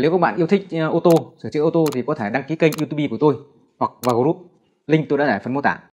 Nếu các bạn yêu thích ô tô, sửa chữa ô tô thì có thể đăng ký kênh YouTube của tôi hoặc vào group, link tôi đã để phần mô tả.